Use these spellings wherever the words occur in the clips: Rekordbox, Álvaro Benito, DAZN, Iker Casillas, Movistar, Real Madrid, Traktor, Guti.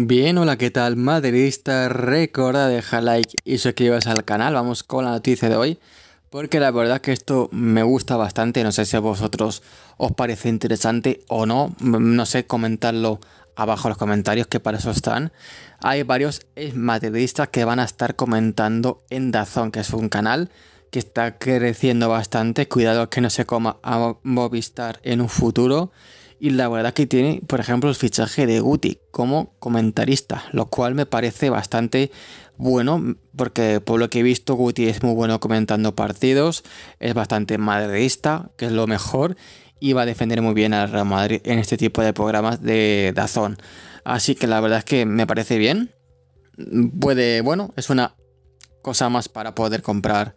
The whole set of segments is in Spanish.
Bien, hola, ¿qué tal, madridista? Recuerda dejar like y suscribirse al canal. Vamos con la noticia de hoy, porque la verdad es que esto me gusta bastante. No sé si a vosotros os parece interesante o no. No sé, comentarlo abajo en los comentarios, que para eso están. Hay varios madridistas que van a estar comentando en DAZN, que es un canal que está creciendo bastante. Cuidado que no se coma a Movistar en un futuro. Y la verdad que tiene, por ejemplo, el fichaje de Guti como comentarista, lo cual me parece bastante bueno, porque por lo que he visto Guti es muy bueno comentando partidos, es bastante madridista, que es lo mejor, y va a defender muy bien al Real Madrid en este tipo de programas de DAZN. Así que la verdad es que me parece bien. Puede, bueno, es una cosa más para poder comprar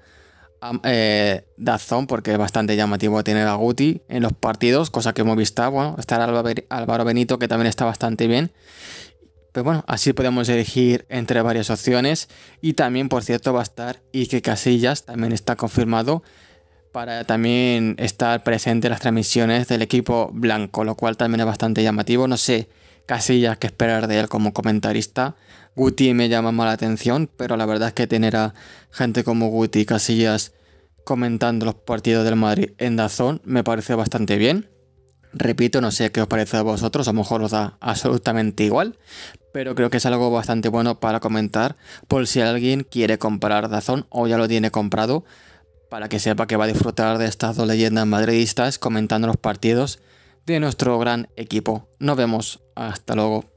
DAZN, porque es bastante llamativo tener a Guti en los partidos, cosa que hemos visto. Bueno, está Álvaro Benito, que también está bastante bien, pero bueno, así podemos elegir entre varias opciones. Y también, por cierto, va a estar Iker Casillas, también está confirmado para también estar presente en las transmisiones del equipo blanco, lo cual también es bastante llamativo. No sé, Casillas, qué esperar de él como comentarista. Guti me llama más la atención, pero la verdad es que tener a gente como Guti y Casillas comentando los partidos del Madrid en DAZN me parece bastante bien. Repito, no sé qué os parece a vosotros, a lo mejor os da absolutamente igual, pero creo que es algo bastante bueno para comentar, por si alguien quiere comprar DAZN o ya lo tiene comprado, para que sepa que va a disfrutar de estas dos leyendas madridistas comentando los partidos de nuestro gran equipo. Nos vemos, hasta luego.